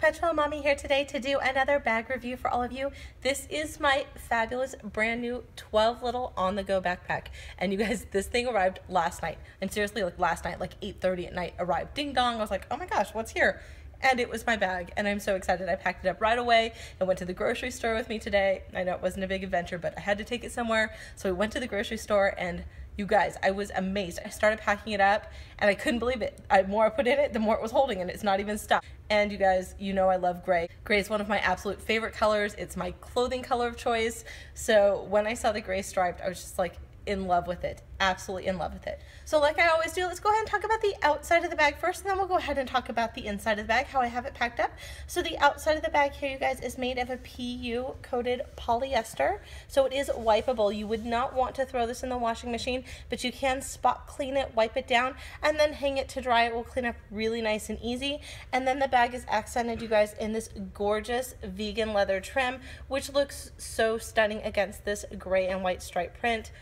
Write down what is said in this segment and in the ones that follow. Perpetual Mommy here today to do another bag review for all of you. This is my fabulous brand new 12Little on-the-go backpack. And you guys, this thing arrived last night. And seriously, like last night, like 8:30 at night arrived. Ding dong, I was like, oh my gosh, what's here? And it was my bag, and I'm so excited. I packed it up right away and went to the grocery store with me today. I know it wasn't a big adventure, but I had to take it somewhere. So we went to the grocery store, and you guys, I was amazed. I started packing it up, and I couldn't believe it. The more I put in it, the more it was holding, and it's not even stuck. And you guys, you know I love gray. Gray is one of my absolute favorite colors. It's my clothing color of choice. So when I saw the gray striped, I was just like, in love with it, absolutely in love with it. So like I always do, let's go ahead and talk about the outside of the bag first, and then we'll go ahead and talk about the inside of the bag, how I have it packed up. So the outside of the bag here, you guys, is made of a PU coated polyester, so it is wipeable. You would not want to throw this in the washing machine, but you can spot clean it, wipe it down, and then hang it to dry. It will clean up really nice and easy. And then the bag is accented, you guys, in this gorgeous vegan leather trim, which looks so stunning against this gray and white stripe print.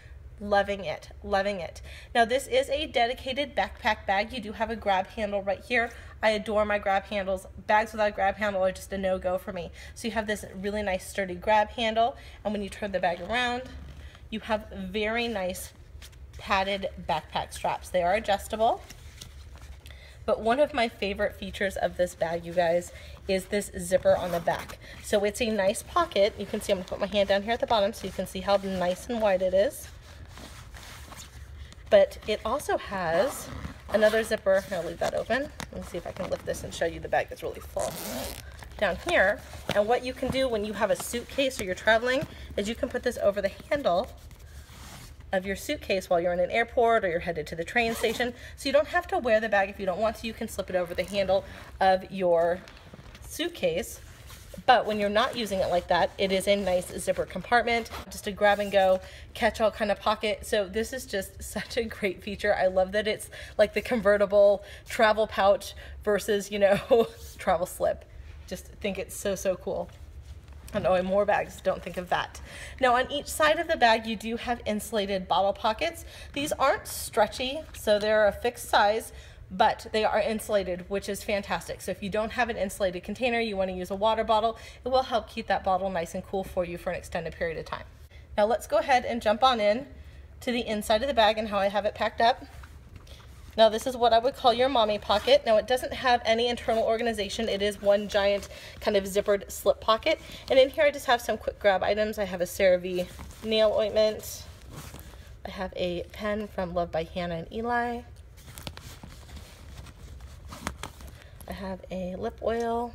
Loving it, loving it. Now this is a dedicated backpack bag. You do have a grab handle right here. I adore my grab handles. Bags without a grab handle are just a no-go for me. So you have this really nice sturdy grab handle, and when you turn the bag around, you have very nice padded backpack straps. They are adjustable. But one of my favorite features of this bag, you guys, is this zipper on the back. So it's a nice pocket. You can see I'm gonna put my hand down here at the bottom so you can see how nice and wide it is. But it also has another zipper. I'll leave that open. Let me see if I can lift this and show you the bag that's really full down here. And what you can do when you have a suitcase or you're traveling is you can put this over the handle of your suitcase while you're in an airport or you're headed to the train station. So you don't have to wear the bag if you don't want to. You can slip it over the handle of your suitcase. But when you're not using it like that, it is a nice zipper compartment, just a grab and go, catch all kind of pocket. So this is just such a great feature. I love that it's like the convertible travel pouch versus, you know, travel slip. Just think it's so, so cool. And oh, and more bags, don't think of that. Now on each side of the bag, you do have insulated bottle pockets. These aren't stretchy, so they're a fixed size, but they are insulated, which is fantastic. So if you don't have an insulated container, you want to use a water bottle, it will help keep that bottle nice and cool for you for an extended period of time. Now let's go ahead and jump on in to the inside of the bag and how I have it packed up. Now this is what I would call your mommy pocket. Now it doesn't have any internal organization. It is one giant kind of zippered slip pocket. And in here I just have some quick grab items. I have a CeraVe nail ointment. I have a pen from Love by Hannah and Eli. I have a lip oil,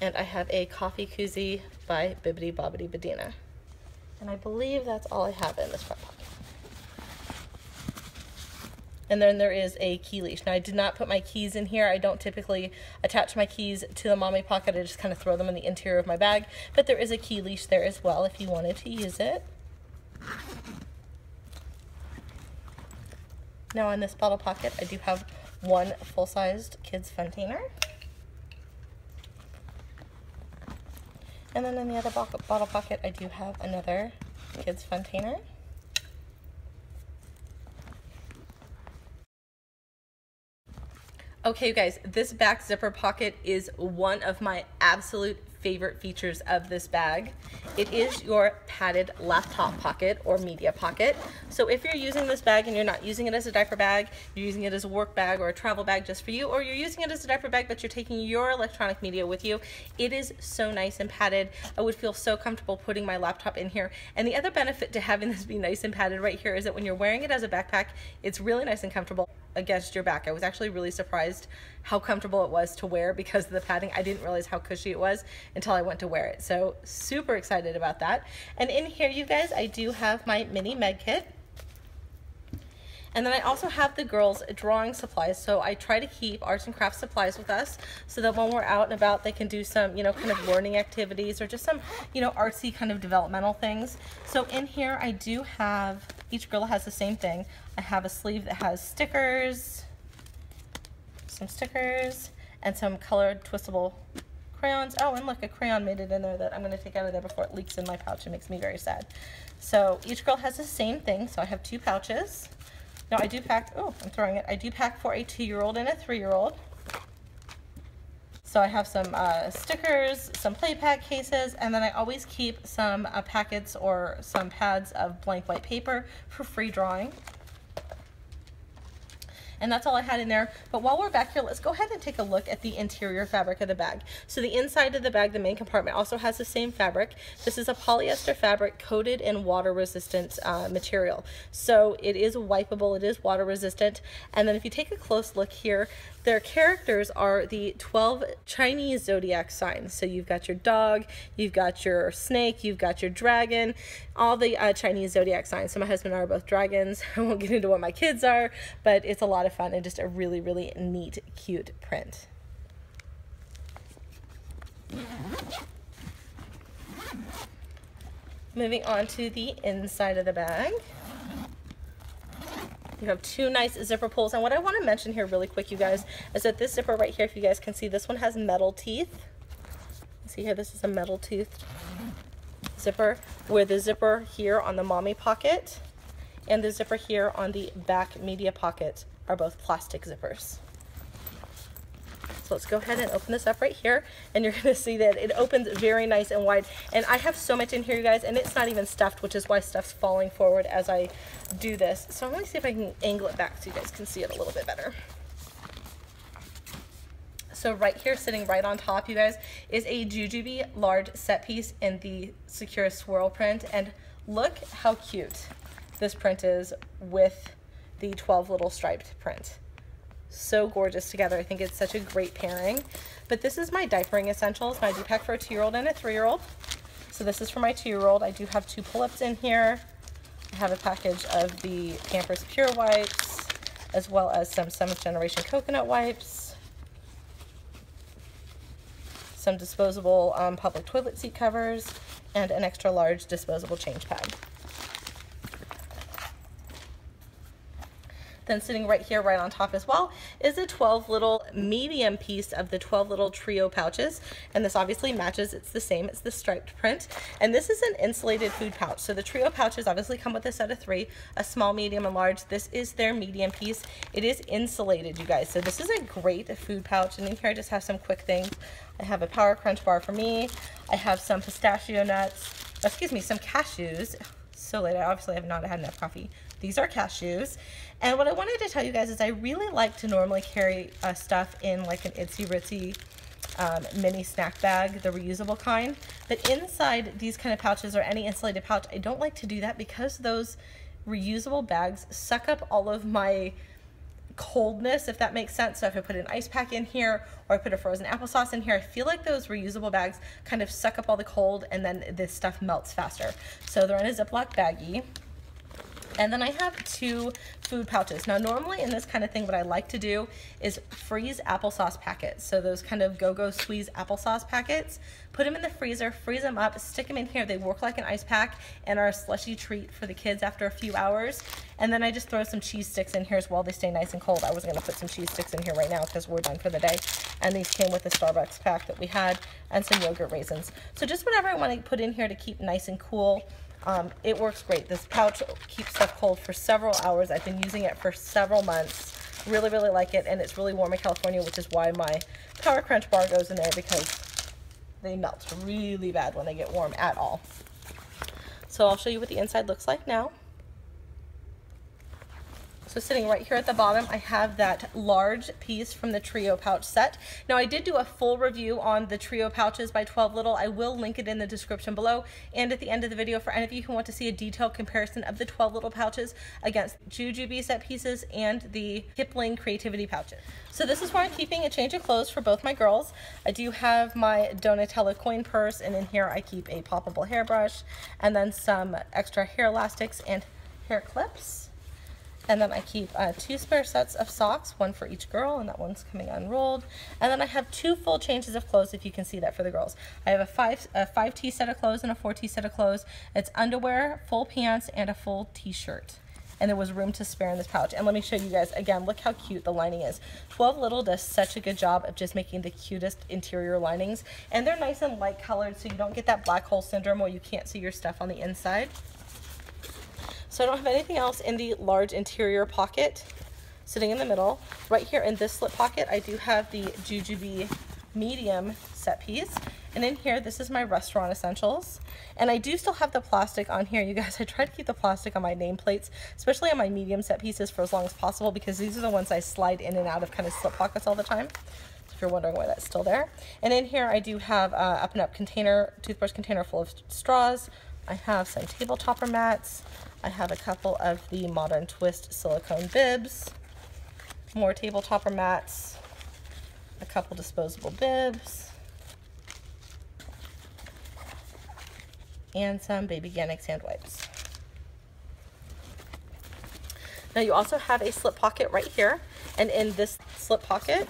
and I have a coffee koozie by Bibbidi-Bobbidi-Badina. And I believe that's all I have in this front pocket. And then there is a key leash. Now I did not put my keys in here. I don't typically attach my keys to the mommy pocket. I just kind of throw them in the interior of my bag, but there is a key leash there as well if you wanted to use it. Now on this bottle pocket, I do have one full-sized kids fontainer, and then in the other bottle pocket I do have another kids fontainer. Okay, you guys, this back zipper pocket is one of my absolute favorite features of this bag. It is your padded laptop pocket or media pocket. So if you're using this bag and you're not using it as a diaper bag, you're using it as a work bag or a travel bag just for you, or you're using it as a diaper bag but you're taking your electronic media with you, it is so nice and padded. I would feel so comfortable putting my laptop in here. And the other benefit to having this be nice and padded right here is that when you're wearing it as a backpack, it's really nice and comfortable against your back. I was actually really surprised how comfortable it was to wear because of the padding. I didn't realize how cushy it was until I went to wear it. So super excited about that. And in here, you guys, I do have my mini med kit. And then I also have the girls' drawing supplies. So I try to keep arts and crafts supplies with us so that when we're out and about, they can do some, you know, kind of learning activities or just some, you know, artsy kind of developmental things. So in here, I do have, each girl has the same thing. I have a sleeve that has stickers, some stickers, and some colored twistable crayons. Oh, and look, a crayon made it in there that I'm going to take out of there before it leaks in my pouch. It makes me very sad. So each girl has the same thing. So I have two pouches. Now I do pack, oh, I'm throwing it. I do pack for a 2-year-old and a 3-year-old. So I have some stickers, some play pack cases, and then I always keep some packets or some pads of blank white paper for free drawing. And that's all I had in there. But while we're back here, let's go ahead and take a look at the interior fabric of the bag. So the inside of the bag, the main compartment, also has the same fabric. This is a polyester fabric coated in water-resistant material. So it is wipeable, it is water-resistant. And then if you take a close look here, their characters are the 12 Chinese zodiac signs. So you've got your dog, you've got your snake, you've got your dragon, all the Chinese zodiac signs. So my husband and I are both dragons. I won't get into what my kids are, but it's a lot of fun and just a really, really neat, cute print. Moving on to the inside of the bag. You have two nice zipper pulls, and what I want to mention here really quick, you guys, is that this zipper right here, if you guys can see, this one has metal teeth. See here, this is a metal toothed zipper, where the zipper here on the mommy pocket and the zipper here on the back media pocket are both plastic zippers. So let's go ahead and open this up right here, and you're gonna see that it opens very nice and wide. And I have so much in here, you guys, and it's not even stuffed, which is why stuff's falling forward as I do this. So I'm gonna see if I can angle it back so you guys can see it a little bit better. So right here, sitting right on top, you guys, is a Ju-Ju-Be large set piece in the Secure Swirl print, and look how cute this print is with the 12 Little striped print. So gorgeous together. I think it's such a great pairing. But this is my diapering essentials, my D-pack for a 2-year-old and a 3-year-old. So this is for my 2-year-old. I do have two pull-ups in here. I have a package of the Pampers Pure wipes, as well as some 7th-generation coconut wipes, some disposable public toilet seat covers, and an extra large disposable change pad. Then sitting right here, right on top as well, is a 12 Little medium piece of the 12 Little trio pouches. And this obviously matches, it's the same, it's the striped print. And this is an insulated food pouch. So the trio pouches obviously come with a set of three, a small, medium, and large. This is their medium piece. It is insulated, you guys. So this is a great food pouch. And in here I just have some quick things. I have a Power Crunch bar for me. I have some pistachio nuts, excuse me, some cashews. So late, I obviously have not had enough coffee. These are cashews. And what I wanted to tell you guys is I really like to normally carry stuff in like an Itzy Ritzy mini snack bag, the reusable kind. But inside these kind of pouches or any insulated pouch, I don't like to do that because those reusable bags suck up all of my coldness, if that makes sense. So if I put an ice pack in here or I put a frozen applesauce in here, I feel like those reusable bags kind of suck up all the cold and then this stuff melts faster. So they're in a Ziploc baggie. And then I have two food pouches. Now normally in this kind of thing, what I like to do is freeze applesauce packets. So those kind of go-go squeeze applesauce packets, put them in the freezer, freeze them up, stick them in here. They work like an ice pack and are a slushy treat for the kids after a few hours. And then I just throw some cheese sticks in here as well. They stay nice and cold. I was gonna put some cheese sticks in here right now because we're done for the day. And these came with the Starbucks pack that we had and some yogurt raisins. So just whatever I wanna put in here to keep nice and cool. It works great. This pouch keeps stuff cold for several hours. I've been using it for several months. Really, really like it, and it's really warm in California, which is why my Power Crunch bar goes in there because they melt really bad when they get warm at all. So I'll show you what the inside looks like now. So sitting right here at the bottom, I have that large piece from the trio pouch set. Now I did do a full review on the trio pouches by 12 Little. I will link it in the description below and at the end of the video for any of you who want to see a detailed comparison of the 12 Little pouches against Ju-Ju-Be set pieces and the Kipling Creativity pouches. So this is where I'm keeping a change of clothes for both my girls. I do have my Donatello coin purse, and in here I keep a poppable hairbrush and then some extra hair elastics and hair clips. And then I keep two spare sets of socks, one for each girl, and that one's coming unrolled. And then I have two full changes of clothes, if you can see that, for the girls. I have a 5T set of clothes and a 4T set of clothes. It's underwear, full pants, and a full t-shirt. And there was room to spare in this pouch. And let me show you guys again, look how cute the lining is. 12 Little does such a good job of just making the cutest interior linings. And they're nice and light colored, so you don't get that black hole syndrome where you can't see your stuff on the inside. So I don't have anything else in the large interior pocket sitting in the middle. Right here in this slip pocket, I do have the Ju-Ju-Be medium set piece. And in here, this is my restaurant essentials. And I do still have the plastic on here, you guys. I try to keep the plastic on my nameplates, especially on my medium set pieces, for as long as possible, because these are the ones I slide in and out of kind of slip pockets all the time. So if you're wondering why that's still there. And in here, I do have a Up and Up container, toothbrush container full of straws. I have some table topper mats. I have a couple of the Modern Twist silicone bibs, more table topper mats, a couple disposable bibs, and some Babyganic hand wipes. Now you also have a slip pocket right here, and in this slip pocket,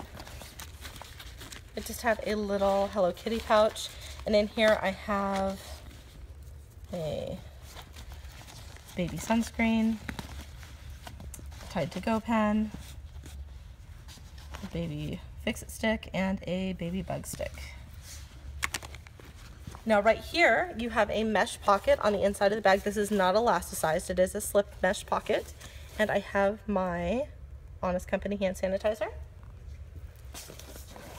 I just have a little Hello Kitty pouch, and in here I have a baby sunscreen, Tide-to-Go pen, a baby fix-it stick, and a baby bug stick. Now right here, you have a mesh pocket on the inside of the bag. This is not elasticized, it is a slip mesh pocket. And I have my Honest Company hand sanitizer.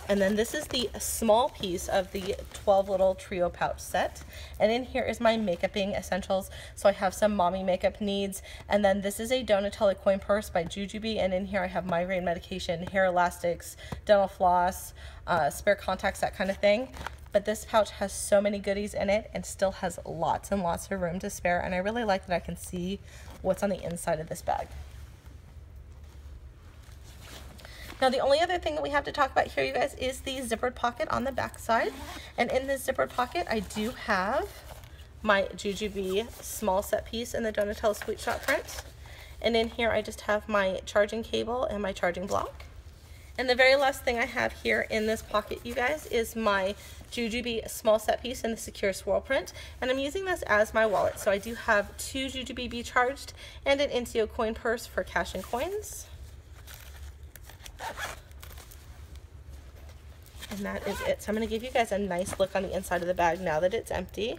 And then this is the small piece of the 12Little Trio Pouch set. And in here is my makeuping essentials. So I have some mommy makeup needs. And then this is a Donatella coin purse by Ju-Ju-Be. And in here I have migraine medication, hair elastics, dental floss, spare contacts, that kind of thing. But this pouch has so many goodies in it and still has lots and lots of room to spare. And I really like that I can see what's on the inside of this bag. Now the only other thing that we have to talk about here, you guys, is the zippered pocket on the back side. And in this zippered pocket, I do have my Ju-Ju-Be small set piece in the Donatello Sweet Shot print. And in here, I just have my charging cable and my charging block. And the very last thing I have here in this pocket, you guys, is my Ju-Ju-Be small set piece in the Secure Swirl print. And I'm using this as my wallet. So I do have two Ju-Ju-Be Be Charged and an Intio coin purse for cash and coins. And that is it. So I'm going to give you guys a nice look on the inside of the bag now that it's empty.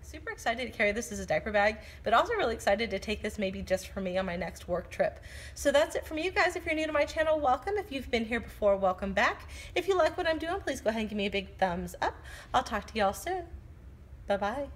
Super excited to carry this as a diaper bag, but also really excited to take this maybe just for me on my next work trip. So that's it from you guys. If you're new to my channel, welcome. If you've been here before, welcome back. If you like what I'm doing, please go ahead and give me a big thumbs up. I'll talk to y'all soon. Bye-bye.